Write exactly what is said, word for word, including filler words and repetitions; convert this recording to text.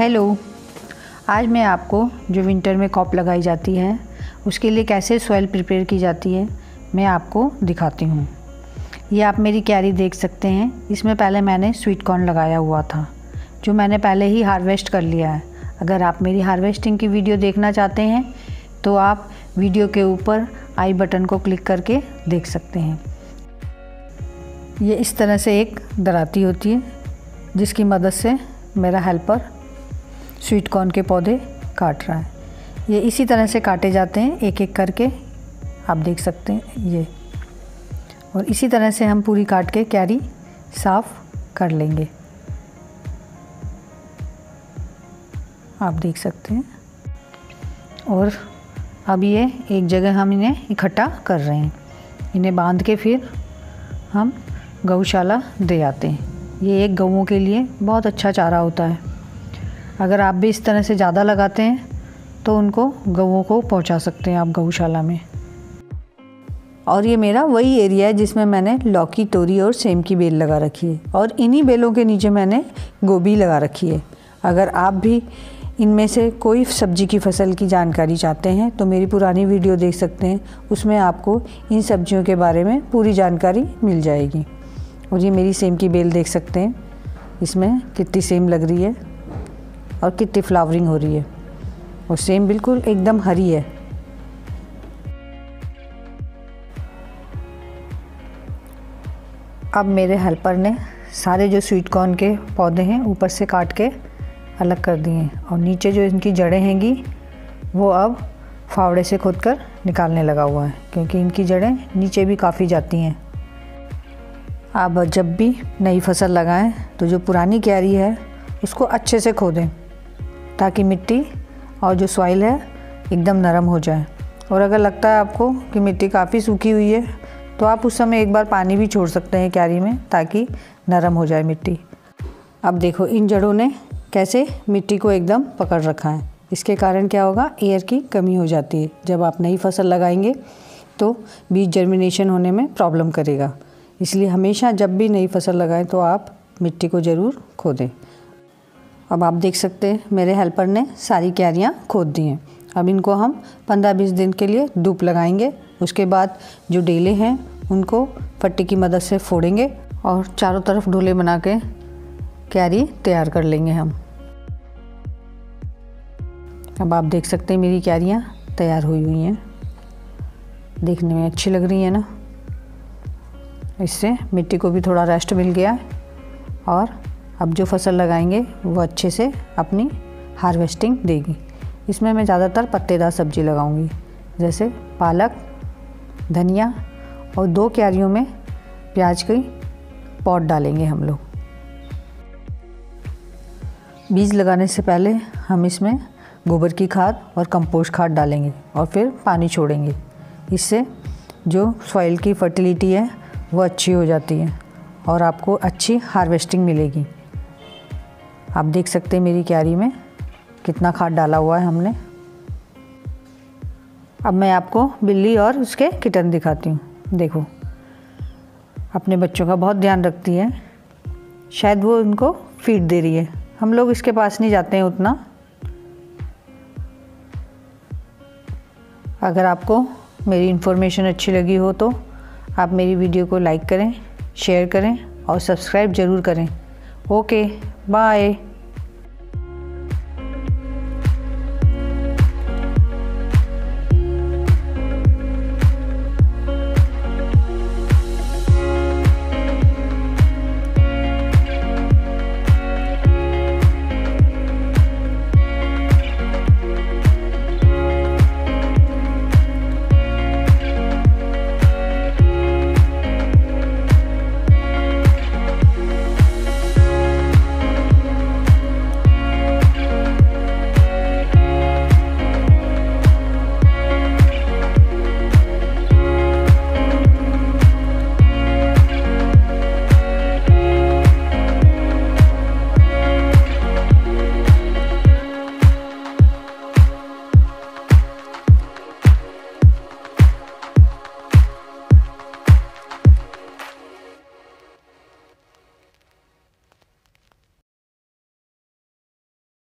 Hello, आज मैं आपको जो विंटर में क्रॉप लगाई जाती है उसके लिए कैसे सॉइल प्रिपेयर की जाती है मैं आपको दिखाती हूँ। ये आप मेरी क्यारी देख सकते हैं। इसमें पहले मैंने स्वीट कॉर्न लगाया हुआ था जो मैंने पहले ही हार्वेस्ट कर लिया है। अगर आप मेरी हार्वेस्टिंग की वीडियो देखना चाहते हैं तो आप वीडियो के ऊपर आई बटन को क्लिक करके देख सकते हैं। ये इस तरह से एक दराती होती है जिसकी मदद से मेरा हेल्पर स्वीट कॉर्न के पौधे काट रहा है। ये इसी तरह से काटे जाते हैं एक एक करके, आप देख सकते हैं ये। और इसी तरह से हम पूरी काट के क्यारी साफ़ कर लेंगे, आप देख सकते हैं। और अब ये एक जगह हम इन्हें इकट्ठा कर रहे हैं। इन्हें बांध के फिर हम गौशाला दे आते हैं। ये एक गौओं के लिए बहुत अच्छा चारा होता है। अगर आप भी इस तरह से ज़्यादा लगाते हैं तो उनको गौओं को पहुंचा सकते हैं आप गौशाला में। और ये मेरा वही एरिया है जिसमें मैंने लौकी, तोरी और सेम की बेल लगा रखी है और इन्हीं बेलों के नीचे मैंने गोभी लगा रखी है। अगर आप भी इनमें से कोई सब्जी की फसल की जानकारी चाहते हैं तो मेरी पुरानी वीडियो देख सकते हैं, उसमें आपको इन सब्जियों के बारे में पूरी जानकारी मिल जाएगी। और ये मेरी सेम की बेल देख सकते हैं, इसमें कितनी सेम लग रही है और कितनी फ्लावरिंग हो रही है। और सेम बिल्कुल एकदम हरी है। अब मेरे हेल्पर ने सारे जो स्वीट कॉर्न के पौधे हैं ऊपर से काट के अलग कर दिए हैं और नीचे जो इनकी जड़ें हैंगी वो अब फावड़े से खोदकर निकालने लगा हुआ है, क्योंकि इनकी जड़ें नीचे भी काफ़ी जाती हैं। आप जब भी नई फसल लगाएं तो जो पुरानी क्यारी है उसको अच्छे से खोदें ताकि मिट्टी और जो सॉइल है एकदम नरम हो जाए। और अगर लगता है आपको कि मिट्टी काफ़ी सूखी हुई है तो आप उस समय एक बार पानी भी छोड़ सकते हैं क्यारी में ताकि नरम हो जाए मिट्टी। अब देखो इन जड़ों ने कैसे मिट्टी को एकदम पकड़ रखा है। इसके कारण क्या होगा, एयर की कमी हो जाती है। जब आप नई फसल लगाएंगे तो बीज जर्मिनेशन होने में प्रॉब्लम करेगा, इसलिए हमेशा जब भी नई फसल लगाएं तो आप मिट्टी को ज़रूर खोदें। अब आप देख सकते हैं मेरे हेल्पर ने सारी क्यारियाँ खोद दी हैं। अब इनको हम पंद्रह बीस दिन के लिए धूप लगाएंगे, उसके बाद जो डेले हैं उनको पट्टी की मदद से फोड़ेंगे और चारों तरफ ढोले बना के क्यारी तैयार कर लेंगे हम। अब आप देख सकते हैं मेरी क्यारियाँ तैयार हुई हुई हैं, देखने में अच्छी लग रही है ना। इससे मिट्टी को भी थोड़ा रेस्ट मिल गया और अब जो फसल लगाएंगे वो अच्छे से अपनी हार्वेस्टिंग देगी। इसमें मैं ज़्यादातर पत्तेदार सब्जी लगाऊंगी जैसे पालक, धनिया और दो क्यारियों में प्याज की पॉट डालेंगे हम लोग। बीज लगाने से पहले हम इसमें गोबर की खाद और कंपोस्ट खाद डालेंगे और फिर पानी छोड़ेंगे। इससे जो सॉइल की फर्टिलिटी है वो अच्छी हो जाती है और आपको अच्छी हार्वेस्टिंग मिलेगी। आप देख सकते हैं मेरी क्यारी में कितना खाद डाला हुआ है हमने। अब मैं आपको बिल्ली और उसके किटन दिखाती हूँ। देखो अपने बच्चों का बहुत ध्यान रखती है, शायद वो उनको फीड दे रही है। हम लोग इसके पास नहीं जाते हैं उतना। अगर आपको मेरी इन्फॉर्मेशन अच्छी लगी हो तो आप मेरी वीडियो को लाइक करें, शेयर करें और सब्सक्राइब ज़रूर करें। Okay, bye.